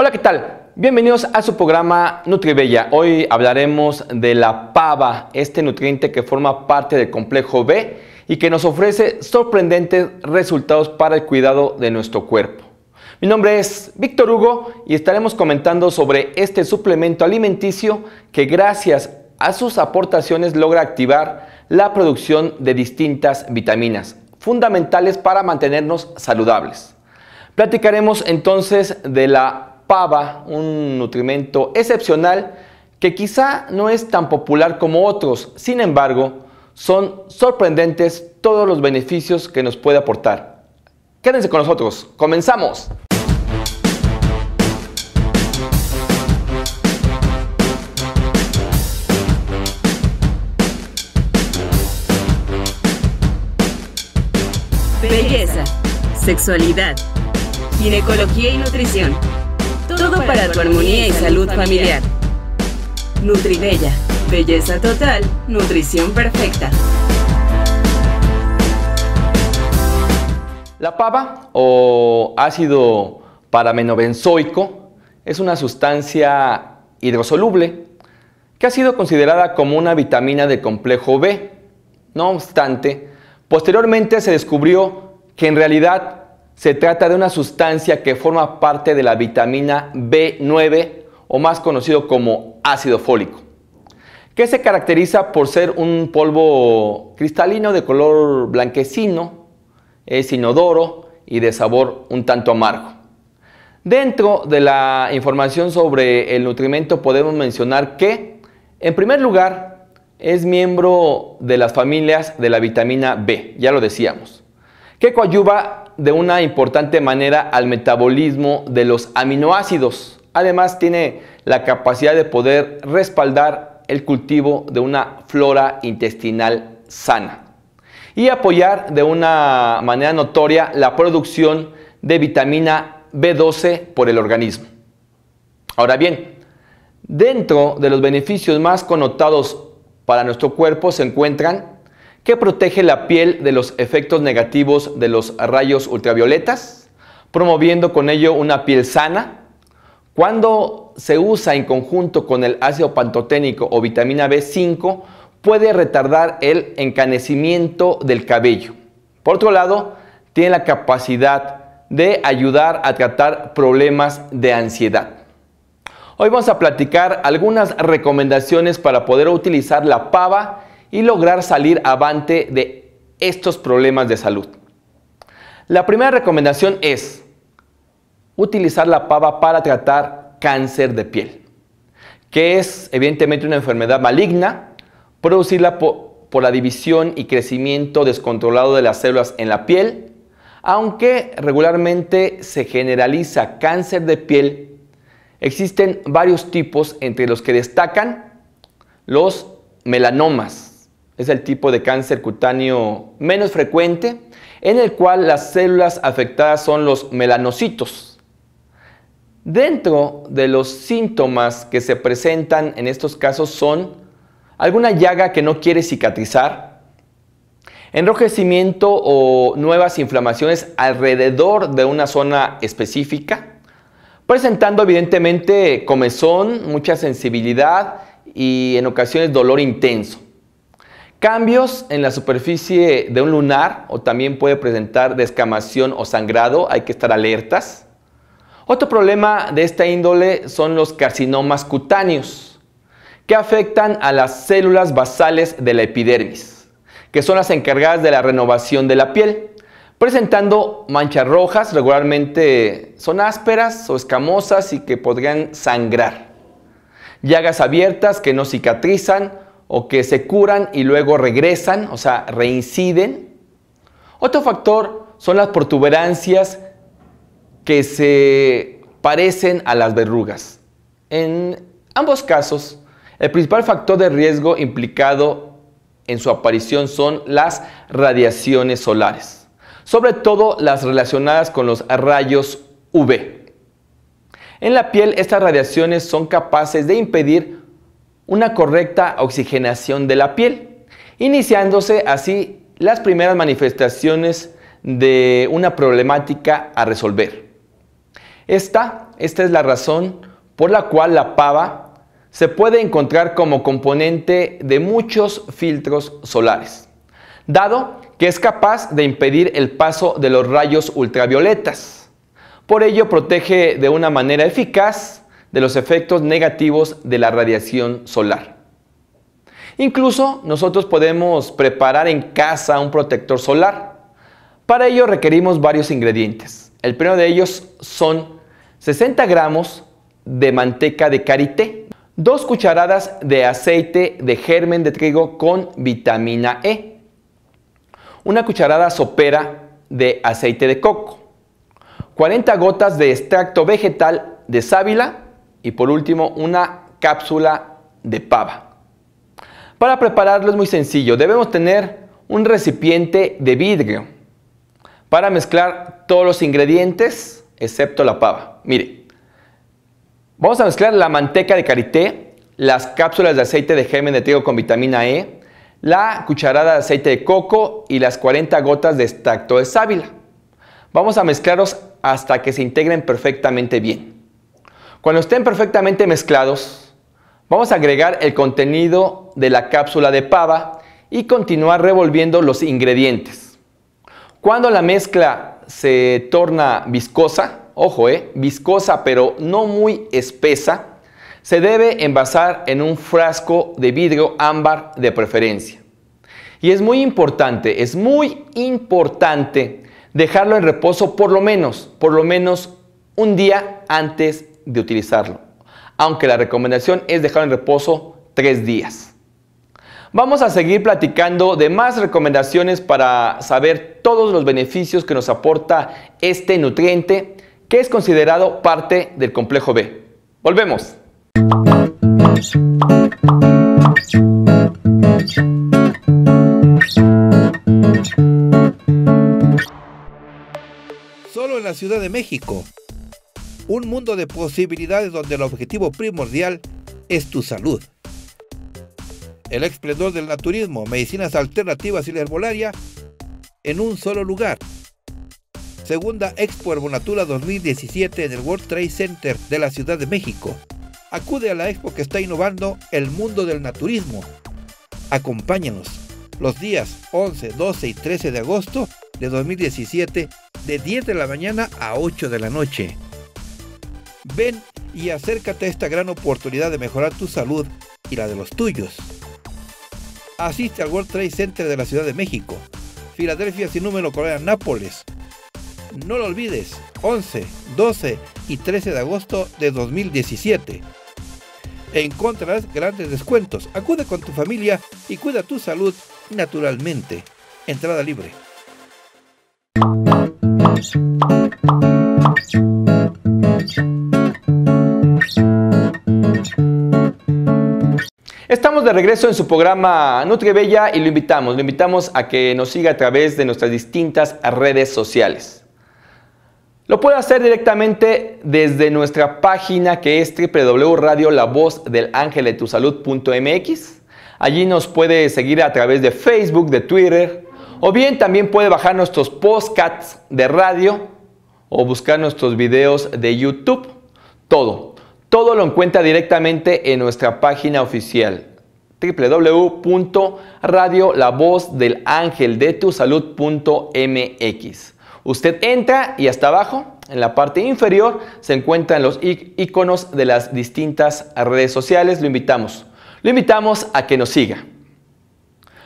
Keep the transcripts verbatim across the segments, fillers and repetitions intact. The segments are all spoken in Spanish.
Hola, ¿qué tal? Bienvenidos a su programa Nutribella. Hoy hablaremos de la PABA, este nutriente que forma parte del complejo B y que nos ofrece sorprendentes resultados para el cuidado de nuestro cuerpo. Mi nombre es Víctor Hugo y estaremos comentando sobre este suplemento alimenticio que gracias a sus aportaciones logra activar la producción de distintas vitaminas fundamentales para mantenernos saludables. Platicaremos entonces de la PABA, un nutrimento excepcional que quizá no es tan popular como otros, sin embargo, son sorprendentes todos los beneficios que nos puede aportar. Quédense con nosotros, comenzamos. Belleza, sexualidad, ginecología y nutrición. Todo para tu armonía y salud familiar. Nutribella, belleza total, nutrición perfecta. La PABA o ácido paramenobenzoico es una sustancia hidrosoluble que ha sido considerada como una vitamina del complejo B. No obstante, posteriormente se descubrió que en realidad se trata de una sustancia que forma parte de la vitamina B nueve o más conocido como ácido fólico, que se caracteriza por ser un polvo cristalino de color blanquecino, es inodoro y de sabor un tanto amargo. Dentro de la información sobre el nutrimento podemos mencionar que, en primer lugar, es miembro de las familias de la vitamina B, ya lo decíamos, que coadyuva de una importante manera al metabolismo de los aminoácidos. Además, tiene la capacidad de poder respaldar el cultivo de una flora intestinal sana y apoyar de una manera notoria la producción de vitamina B doce por el organismo. Ahora bien, dentro de los beneficios más connotados para nuestro cuerpo se encuentran que protege la piel de los efectos negativos de los rayos ultravioletas, promoviendo con ello una piel sana. Cuando se usa en conjunto con el ácido pantoténico o vitamina B cinco, puede retardar el encanecimiento del cabello. Por otro lado, tiene la capacidad de ayudar a tratar problemas de ansiedad. Hoy vamos a platicar algunas recomendaciones para poder utilizar la PABA y lograr salir avante de estos problemas de salud. La primera recomendación es utilizar la PABA para tratar cáncer de piel, que es evidentemente una enfermedad maligna, producida por, por la división y crecimiento descontrolado de las células en la piel, aunque regularmente se generaliza cáncer de piel. Existen varios tipos, entre los que destacan los melanomas. Es el tipo de cáncer cutáneo menos frecuente, en el cual las células afectadas son los melanocitos. Dentro de los síntomas que se presentan en estos casos son alguna llaga que no quiere cicatrizar, enrojecimiento o nuevas inflamaciones alrededor de una zona específica, presentando evidentemente comezón, mucha sensibilidad y en ocasiones dolor intenso. Cambios en la superficie de un lunar o también puede presentar descamación o sangrado, hay que estar alertas. Otro problema de esta índole son los carcinomas cutáneos, que afectan a las células basales de la epidermis, que son las encargadas de la renovación de la piel, presentando manchas rojas, regularmente son ásperas o escamosas y que podrían sangrar. Llagas abiertas que no cicatrizan o que se curan y luego regresan, o sea, reinciden. Otro factor son las protuberancias que se parecen a las verrugas. En ambos casos, el principal factor de riesgo implicado en su aparición son las radiaciones solares, sobre todo las relacionadas con los rayos U V. En la piel, estas radiaciones son capaces de impedir una correcta oxigenación de la piel, iniciándose así las primeras manifestaciones de una problemática a resolver. Esta, esta es la razón por la cual la pava se puede encontrar como componente de muchos filtros solares, dado que es capaz de impedir el paso de los rayos ultravioletas. Por ello, protege de una manera eficaz de los efectos negativos de la radiación solar. Incluso nosotros podemos preparar en casa un protector solar. Para ello requerimos varios ingredientes. El primero de ellos son sesenta gramos de manteca de karité, dos cucharadas de aceite de germen de trigo con vitamina E, una cucharada sopera de aceite de coco, cuarenta gotas de extracto vegetal de sábila y por último una cápsula de pava. Para prepararlo es muy sencillo, debemos tener un recipiente de vidrio para mezclar todos los ingredientes excepto la pava. Mire, vamos a mezclar la manteca de karité, las cápsulas de aceite de germen de trigo con vitamina E, la cucharada de aceite de coco y las cuarenta gotas de extracto de sábila. Vamos a mezclarlos hasta que se integren perfectamente bien. Cuando estén perfectamente mezclados, vamos a agregar el contenido de la cápsula de pava y continuar revolviendo los ingredientes. Cuando la mezcla se torna viscosa, ojo, eh, viscosa pero no muy espesa, se debe envasar en un frasco de vidrio ámbar de preferencia. Y es muy importante, es muy importante dejarlo en reposo por lo menos, por lo menos un día antes de utilizarlo, aunque la recomendación es dejar en reposo tres días. Vamos a seguir platicando de más recomendaciones para saber todos los beneficios que nos aporta este nutriente que es considerado parte del complejo B. ¡Volvemos! Solo en la Ciudad de México. Un mundo de posibilidades donde el objetivo primordial es tu salud. El esplendor del naturismo, medicinas alternativas y la herbolaria en un solo lugar. Segunda Expo Herbonatura dos mil diecisiete en el World Trade Center de la Ciudad de México. Acude a la Expo que está innovando el mundo del naturismo. Acompáñanos los días once, doce y trece de agosto de dos mil diecisiete de diez de la mañana a ocho de la noche. Ven y acércate a esta gran oportunidad de mejorar tu salud y la de los tuyos. Asiste al World Trade Center de la Ciudad de México, Filadelfia sin número, Colonia Nápoles. No lo olvides, once, doce y trece de agosto de dos mil diecisiete. Encontrarás grandes descuentos. Acude con tu familia y cuida tu salud naturalmente. Entrada libre. Estamos de regreso en su programa Nutribella y lo invitamos, lo invitamos a que nos siga a través de nuestras distintas redes sociales. Lo puede hacer directamente desde nuestra página que es doble u doble u doble u punto radio la voz del ángel de tu salud punto m x. Allí nos puede seguir a través de Facebook, de Twitter, o bien también puede bajar nuestros podcasts de radio o buscar nuestros videos de YouTube. Todo, todo lo encuentra directamente en nuestra página oficial doble u doble u doble u punto radio la voz del ángel de tu salud punto m x. Usted entra y hasta abajo, en la parte inferior, se encuentran los iconos de las distintas redes sociales. Lo invitamos, lo invitamos a que nos siga.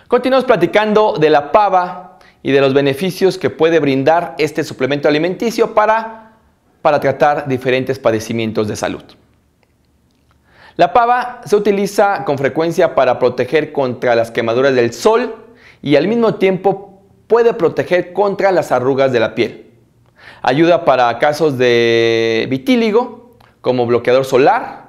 Continuamos platicando de la pava y de los beneficios que puede brindar este suplemento alimenticio para, para tratar diferentes padecimientos de salud. La pava se utiliza con frecuencia para proteger contra las quemaduras del sol y al mismo tiempo puede proteger contra las arrugas de la piel. Ayuda para casos de vitíligo como bloqueador solar,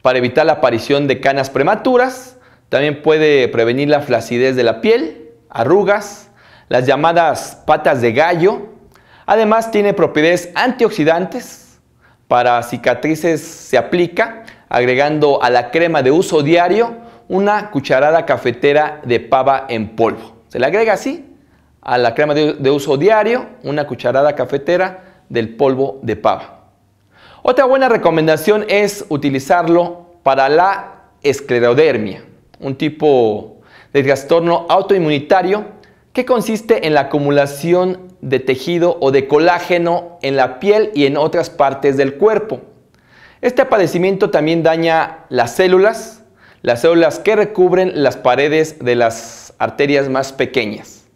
para evitar la aparición de canas prematuras. También puede prevenir la flacidez de la piel, arrugas, las llamadas patas de gallo. Además tiene propiedades antioxidantes. Para cicatrices se aplica agregando a la crema de uso diario una cucharada cafetera de pava en polvo. Se le agrega así a la crema de, de uso diario una cucharada cafetera del polvo de pava. Otra buena recomendación es utilizarlo para la esclerodermia, un tipo de trastorno autoinmunitario que consiste en la acumulación de tejido o de colágeno en la piel y en otras partes del cuerpo. Este padecimiento también daña las células, las células que recubren las paredes de las arterias más pequeñas.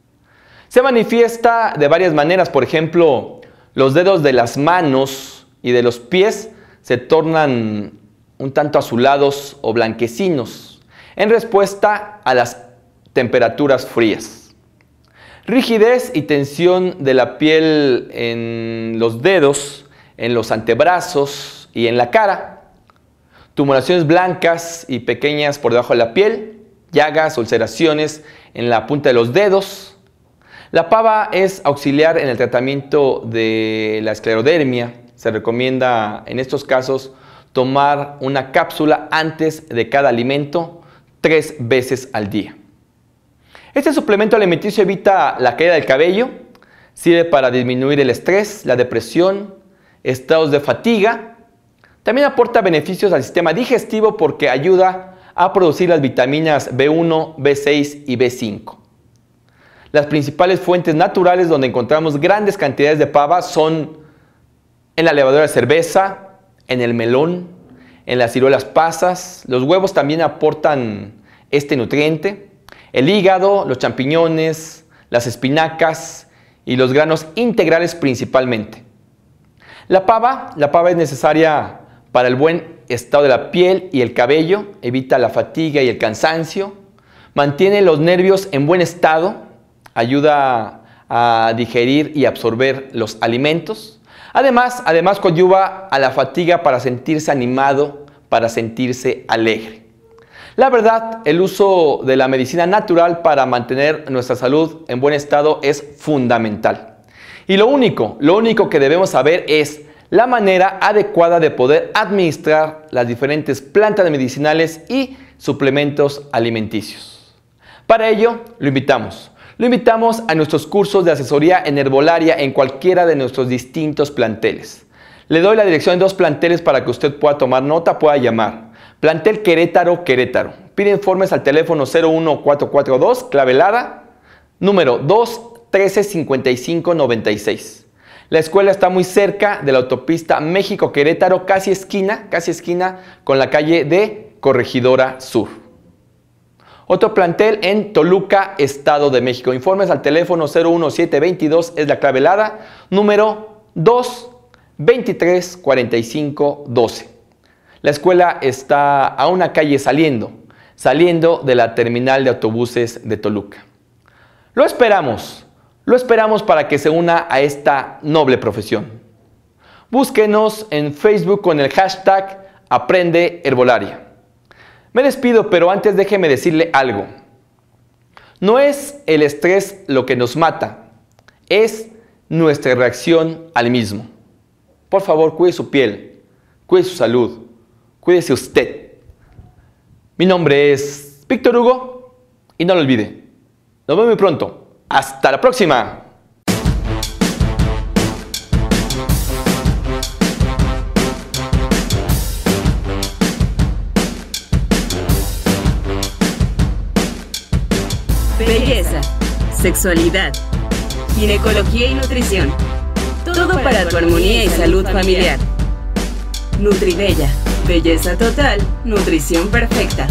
Se manifiesta de varias maneras, por ejemplo, los dedos de las manos y de los pies se tornan un tanto azulados o blanquecinos en respuesta a las temperaturas frías. Rigidez y tensión de la piel en los dedos, en los antebrazos y en la cara. Tumoraciones blancas y pequeñas por debajo de la piel, llagas, ulceraciones en la punta de los dedos. La PABA es auxiliar en el tratamiento de la esclerodermia. Se recomienda en estos casos tomar una cápsula antes de cada alimento tres veces al día. Este suplemento alimenticio evita la caída del cabello, sirve para disminuir el estrés, la depresión, estados de fatiga. También aporta beneficios al sistema digestivo porque ayuda a producir las vitaminas B uno, B seis y B cinco. Las principales fuentes naturales donde encontramos grandes cantidades de PABA son en la levadura de cerveza, en el melón, en las ciruelas pasas. Los huevos también aportan este nutriente. El hígado, los champiñones, las espinacas y los granos integrales principalmente. La PABA, la PABA es necesaria para el buen estado de la piel y el cabello. Evita la fatiga y el cansancio. Mantiene los nervios en buen estado. Ayuda a digerir y absorber los alimentos. Además, además coadyuva a la fatiga para sentirse animado, para sentirse alegre. La verdad, el uso de la medicina natural para mantener nuestra salud en buen estado es fundamental. Y lo único, lo único que debemos saber es la manera adecuada de poder administrar las diferentes plantas medicinales y suplementos alimenticios. Para ello, lo invitamos. Lo invitamos a nuestros cursos de asesoría en herbolaria en cualquiera de nuestros distintos planteles. Le doy la dirección de dos planteles para que usted pueda tomar nota, pueda llamar. Plantel Querétaro, Querétaro. Pide informes al teléfono cero uno cuatro cuatro dos, clavelada, número dos trece cincuenta y cinco noventa y seis. La escuela está muy cerca de la autopista México-Querétaro, casi esquina, casi esquina con la calle de Corregidora Sur. Otro plantel en Toluca, Estado de México. Informes al teléfono cero uno siete veintidós, es la clavelada, número dos veintitrés cuarenta y cinco doce. La escuela está a una calle saliendo, saliendo de la terminal de autobuses de Toluca. Lo esperamos, lo esperamos para que se una a esta noble profesión. Búsquenos en Facebook con el hashtag Aprende Herbolaria. Me despido, pero antes déjeme decirle algo. No es el estrés lo que nos mata, es nuestra reacción al mismo. Por favor, cuide su piel, cuide su salud, cuídese usted. Mi nombre es Víctor Hugo y no lo olvide. Nos vemos muy pronto. ¡Hasta la próxima! Belleza, sexualidad, ginecología y nutrición. Todo para tu armonía y salud familiar. Nutribella, belleza total, nutrición perfecta.